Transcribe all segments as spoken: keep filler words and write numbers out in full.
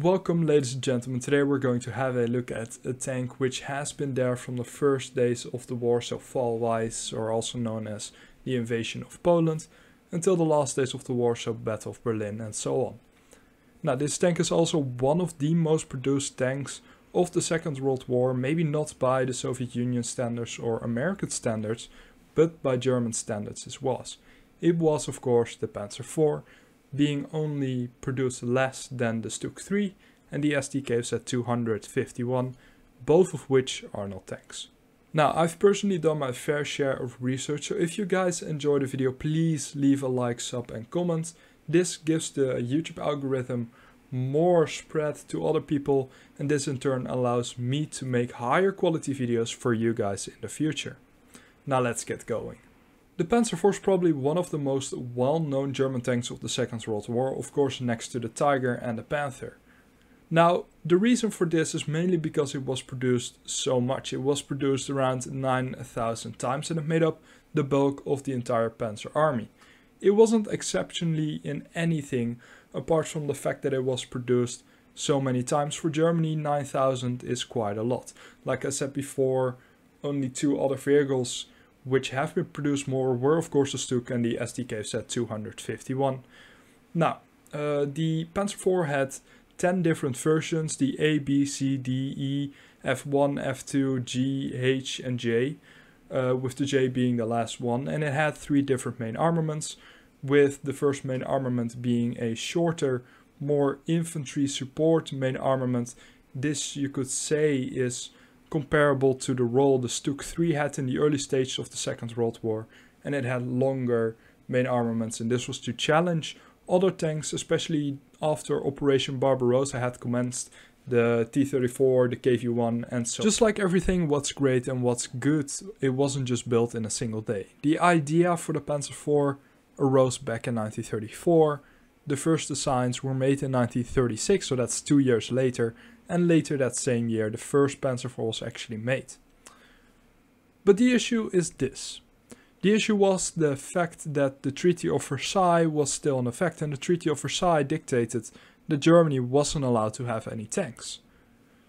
Welcome, ladies and gentlemen. Today we're going to have a look at a tank which has been there from the first days of the war, so Fall Weiss, or also known as the invasion of Poland, until the last days of the war, so Battle of Berlin and so on. Now, this tank is also one of the most produced tanks of the Second World War, maybe not by the Soviet Union standards or American standards, but by German standards it was. It was, of course, the Panzer four, being only produced less than the StuG three and the SdKfz two hundred fifty-one, both of which are not tanks. Now, I've personally done my fair share of research, so if you guys enjoyed the video, please leave a like, sub and comment. This gives the YouTube algorithm more spread to other people, and this in turn allows me to make higher quality videos for you guys in the future. Now let's get going. The Panzer four is probably one of the most well-known German tanks of the Second World War, of course next to the Tiger and the Panther. Now, the reason for this is mainly because it was produced so much. It was produced around nine thousand times, and it made up the bulk of the entire Panzer army. It wasn't exceptionally in anything apart from the fact that it was produced so many times. For Germany, nine thousand is quite a lot. Like I said before, only two other vehicles which have been produced more were of course the StuG and the SdKfz two hundred fifty-one. Now, uh, the Panzer four had ten different versions, the A, B, C, D, E, F one, F two, G, H and J, uh, with the J being the last one, and it had three different main armaments, with the first main armament being a shorter, more infantry support main armament. This, you could say, is comparable to the role the StuG three had in the early stages of the Second World War, and it had longer main armaments, and this was to challenge other tanks, especially after Operation Barbarossa had commenced, the T thirty-four, the K V one and so on. Just like everything, what's great and what's good, it wasn't just built in a single day. The idea for the Panzer four arose back in nineteen thirty-four, the first designs were made in nineteen thirty-six, so that's two years later, and later that same year the first Panzer four was actually made. But the issue is this. The issue was the fact that the Treaty of Versailles was still in effect, and the Treaty of Versailles dictated that Germany wasn't allowed to have any tanks.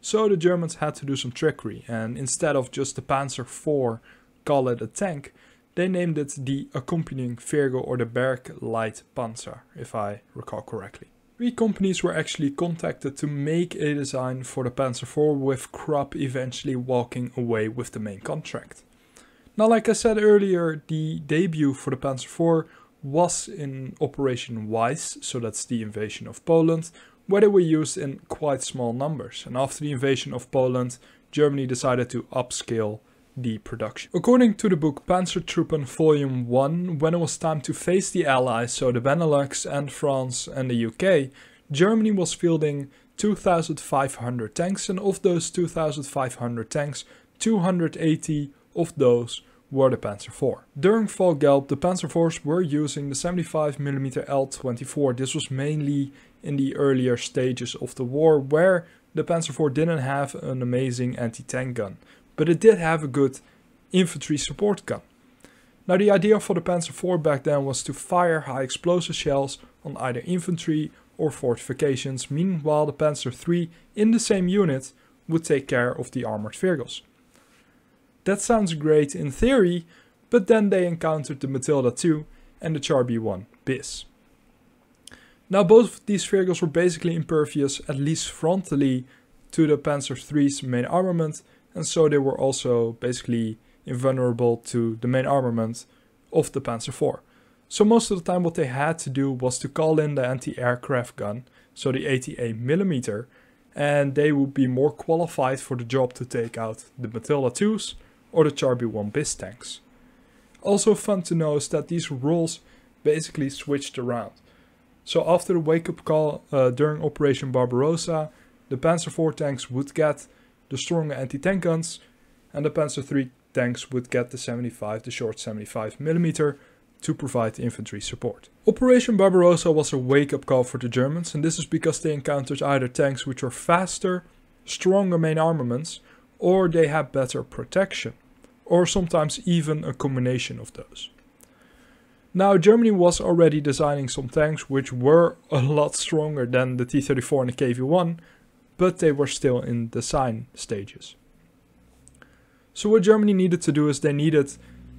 So the Germans had to do some trickery, and instead of just the Panzer four, call it a tank, they named it the accompanying Vehicle, or the Bergleitpanzer Panzer, if I recall correctly. Three companies were actually contacted to make a design for the Panzer four, with Krupp eventually walking away with the main contract. Now, like I said earlier, the debut for the Panzer four was in Operation Weiss, so that's the invasion of Poland, where they were used in quite small numbers, and after the invasion of Poland, Germany decided to upscale the production. According to the book PanzerTruppen Volume one, when it was time to face the Allies, so the Benelux and France and the U K, Germany was fielding two thousand five hundred tanks, and of those two thousand five hundred tanks, two hundred eighty of those were the Panzer four. During Fall Gelb, the Panzer fours were using the seventy-five millimeter L twenty-four. This was mainly in the earlier stages of the war, where the Panzer four didn't have an amazing anti-tank gun, but it did have a good infantry support gun. Now, the idea for the Panzer four back then was to fire high explosive shells on either infantry or fortifications. Meanwhile, the Panzer three in the same unit would take care of the armored vehicles. That sounds great in theory, but then they encountered the Matilda two and the Char B one Bis. Now, both of these vehicles were basically impervious, at least frontally, to the Panzer three's main armament, and so they were also basically invulnerable to the main armament of the Panzer four. So most of the time what they had to do was to call in the anti-aircraft gun, so the eighty-eight millimeter, and they would be more qualified for the job to take out the Matilda twos or the Char B one Bis tanks. Also fun to know is that these roles basically switched around. So after the wake-up call uh, during Operation Barbarossa, the Panzer four tanks would get the stronger anti-tank guns, and the Panzer three tanks would get the seventy-five, the short seventy-five millimeter, to provide infantry support. Operation Barbarossa was a wake-up call for the Germans, and this is because they encountered either tanks which were faster, stronger main armaments, or they had better protection, or sometimes even a combination of those. Now Germany was already designing some tanks which were a lot stronger than the T thirty-four and the K V one, but they were still in design stages. So what Germany needed to do is they needed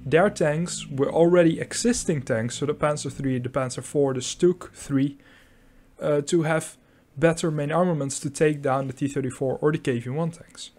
their tanks were already existing tanks, so the Panzer three, the Panzer four, the StuG three, uh, to have better main armaments to take down the T thirty-four or the K V one tanks.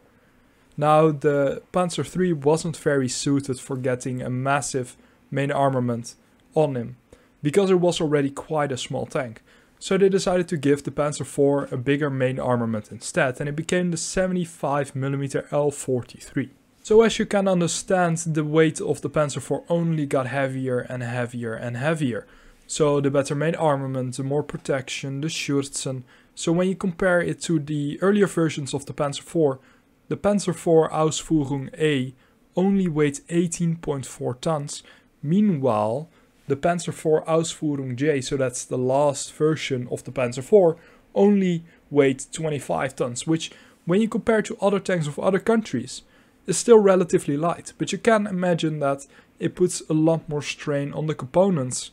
Now the Panzer three wasn't very suited for getting a massive main armament on him, because it was already quite a small tank. So they decided to give the Panzer four a bigger main armament instead, and it became the seventy-five millimeter L forty-three. So as you can understand, the weight of the Panzer four only got heavier and heavier and heavier. So the better main armament, the more protection, the Schürzen. So when you compare it to the earlier versions of the Panzer four, the Panzer four Ausführung A only weighs eighteen point four tons. Meanwhile, the Panzer four Ausführung J, so that's the last version of the Panzer four, only weighs twenty-five tons, which when you compare to other tanks of other countries is still relatively light. But you can imagine that it puts a lot more strain on the components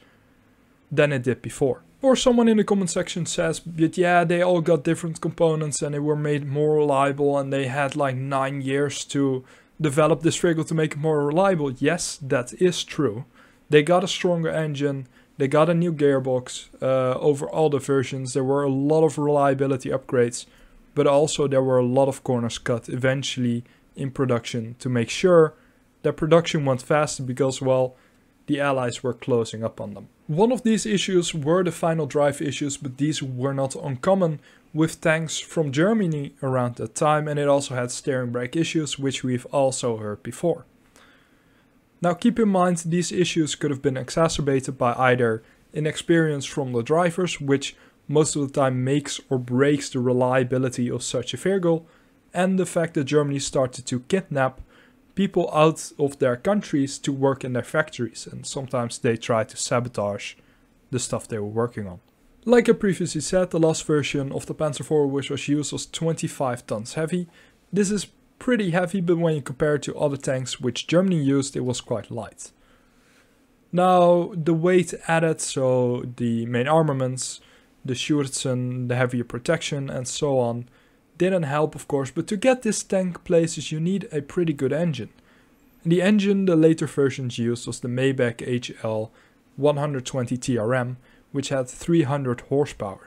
than it did before. Or someone in the comment section says, but yeah, they all got different components and they were made more reliable and they had like nine years to develop this vehicle to make it more reliable. Yes, that is true. They got a stronger engine, they got a new gearbox uh, over all the versions, there were a lot of reliability upgrades, but also there were a lot of corners cut eventually in production to make sure that production went faster because, well, the Allies were closing up on them. One of these issues were the final drive issues, but these were not uncommon with tanks from Germany around that time, and it also had steering brake issues, which we've also heard before. Now keep in mind, these issues could have been exacerbated by either inexperience from the drivers, which most of the time makes or breaks the reliability of such a vehicle, and the fact that Germany started to kidnap people out of their countries to work in their factories, and sometimes they tried to sabotage the stuff they were working on. Like I previously said, the last version of the Panzer four which was used was twenty-five tons heavy. This is pretty heavy, but when you compare it to other tanks which Germany used, it was quite light. Now the weight added, so the main armaments, the Schürzen, the heavier protection and so on, didn't help of course, but to get this tank places you need a pretty good engine. And the engine the later versions used was the Maybach H L one twenty T R M, which had three hundred horsepower.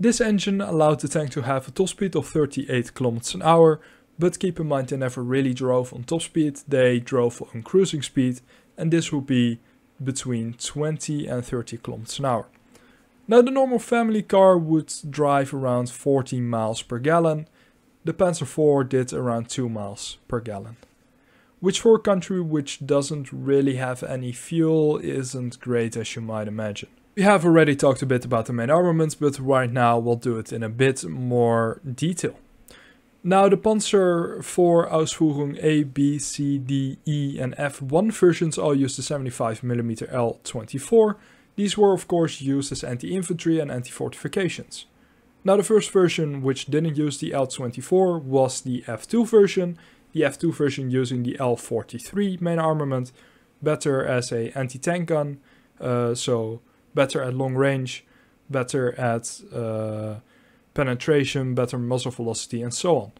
This engine allowed the tank to have a top speed of thirty-eight kilometers an hour, but keep in mind they never really drove on top speed, they drove on cruising speed, and this would be between twenty and thirty kilometers an hour. Now the normal family car would drive around fourteen miles per gallon, the Panzer four did around two miles per gallon. Which for a country which doesn't really have any fuel isn't great, as you might imagine. We have already talked a bit about the main armaments, but right now we'll do it in a bit more detail. Now the Panzer four Ausführung A, B, C, D, E and F one versions all used the seventy-five millimeter L twenty-four. These were of course used as anti-infantry and anti-fortifications. Now the first version which didn't use the L twenty-four was the F two version. The F two version using the L forty-three main armament, better as an anti-tank gun, uh, so better at long range, better at uh, penetration, better muzzle velocity and so on.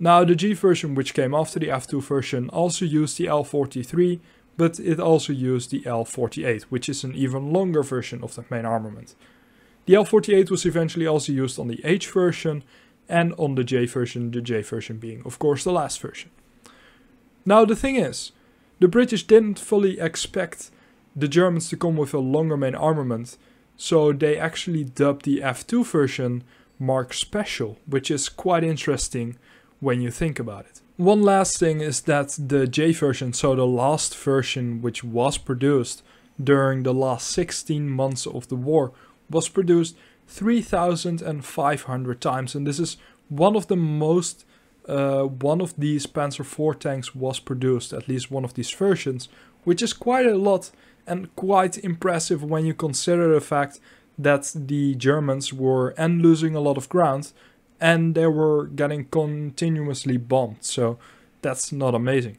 Now the G version which came after the F two version also used the L forty-three, but it also used the L forty-eight, which is an even longer version of the main armament. The L forty-eight was eventually also used on the H version and on the J version, the J version being of course the last version. Now the thing is, the British didn't fully expect the Germans to come with a longer main armament, so they actually dubbed the F two version Mark Special, which is quite interesting when you think about it. One last thing is that the J version, so the last version which was produced during the last sixteen months of the war, was produced three thousand five hundred times, and this is one of the most uh, one of these Panzer four tanks was produced, at least one of these versions, which is quite a lot and quite impressive when you consider the fact that the Germans were and losing a lot of ground and they were getting continuously bombed, so that's not amazing.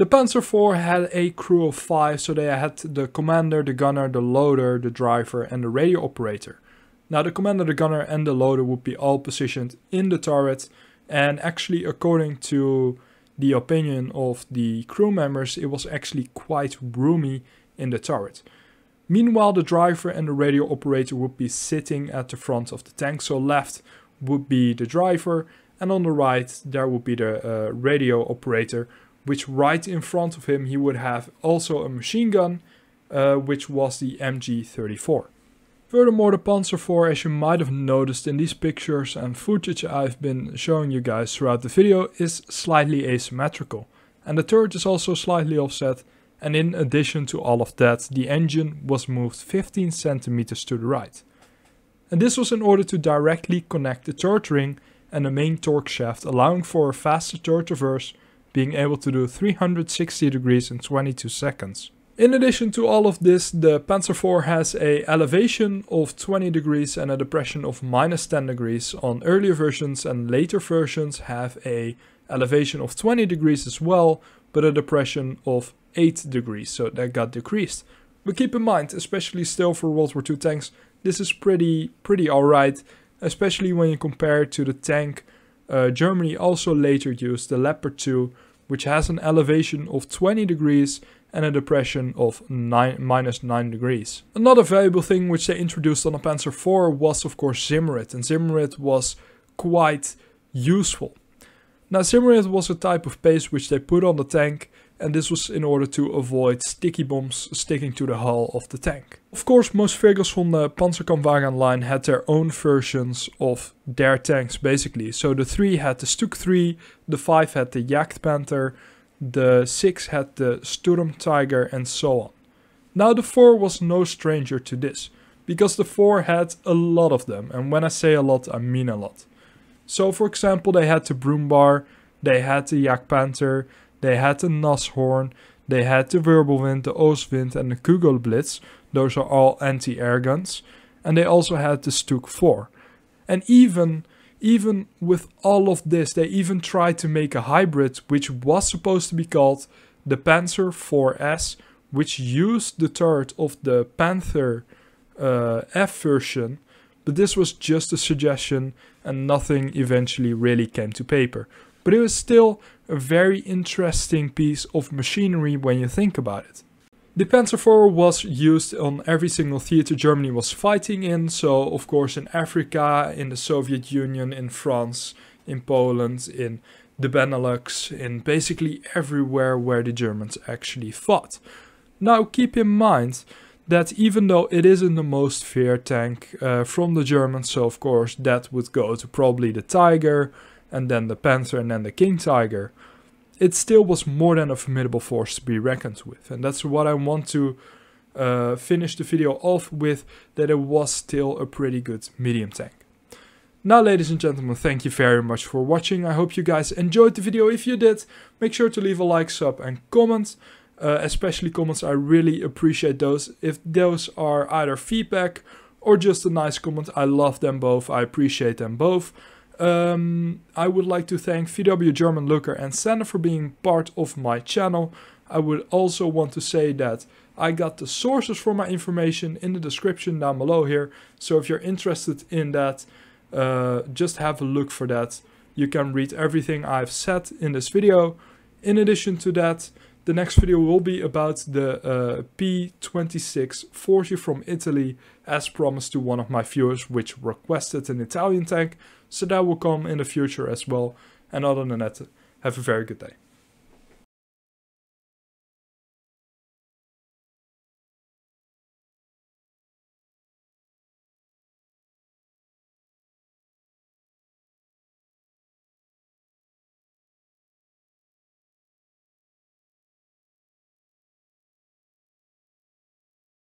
The Panzer four had a crew of five, so they had the commander, the gunner, the loader, the driver and the radio operator. Now the commander, the gunner and the loader would be all positioned in the turret, and actually according to the opinion of the crew members, it was actually quite roomy in the turret. Meanwhile, the driver and the radio operator would be sitting at the front of the tank, so left would be the driver and on the right there would be the uh, radio operator, which right in front of him he would have also a machine gun, uh, which was the M G thirty-four. Furthermore, the Panzer four, as you might have noticed in these pictures and footage I've been showing you guys throughout the video, is slightly asymmetrical. And the turret is also slightly offset, and in addition to all of that, the engine was moved fifteen centimeters to the right. And this was in order to directly connect the turret ring and the main torque shaft, allowing for a faster turret reverse, being able to do three hundred sixty degrees in twenty-two seconds. In addition to all of this, the Panzer four has an elevation of twenty degrees and a depression of minus ten degrees on earlier versions, and later versions have an elevation of twenty degrees as well, but a depression of eight degrees, so that got decreased. But keep in mind, especially still for World War Two tanks, this is pretty, pretty alright, especially when you compare it to the tank uh, Germany also later used, the Leopard two, which has an elevation of twenty degrees and a depression of minus nine degrees. Another valuable thing which they introduced on the Panzer four was of course Zimmerit, and Zimmerit was quite useful. Now Zimmerit was a type of paste which they put on the tank, and this was in order to avoid sticky bombs sticking to the hull of the tank. Of course, most figures from the Panzerkampfwagen line had their own versions of their tanks basically. So the three had the StuG three, the five had the Jagdpanther, the six had the StuG Tiger and so on. Now the four was no stranger to this, because the four had a lot of them, and when I say a lot I mean a lot. So for example, they had the Brummbär, they had the Jagdpanther, they had the Nashorn, they had the Wirbelwind, the Ostwind and the Kugelblitz. Those are all anti-air guns. And they also had the StuG four. And even Even with all of this, they even tried to make a hybrid which was supposed to be called the Panzer four S, which used the turret of the Panther uh, F version, but this was just a suggestion and nothing eventually really came to paper. But it was still a very interesting piece of machinery when you think about it. The Panzer four was used on every single theater Germany was fighting in, so of course in Africa, in the Soviet Union, in France, in Poland, in the Benelux, in basically everywhere where the Germans actually fought. Now keep in mind that even though it isn't the most feared tank uh, from the Germans, so of course that would go to probably the Tiger, and then the Panther and then the King Tiger, it still was more than a formidable force to be reckoned with. And that's what I want to uh, finish the video off with, that it was still a pretty good medium tank. Now ladies and gentlemen, thank you very much for watching. I hope you guys enjoyed the video. If you did, make sure to leave a like, sub and comment. Uh, especially comments, I really appreciate those. If those are either feedback or just a nice comment, I love them both, I appreciate them both. Um, I would like to thank V W German Looker and Sander for being part of my channel. I would also want to say that I got the sources for my information in the description down below here. So if you're interested in that, uh, just have a look for that. You can read everything I've said in this video. In addition to that, the next video will be about the uh, P twenty-six forty from Italy, as promised to one of my viewers, which requested an Italian tank. So that will come in the future as well. And other than that, have a very good day.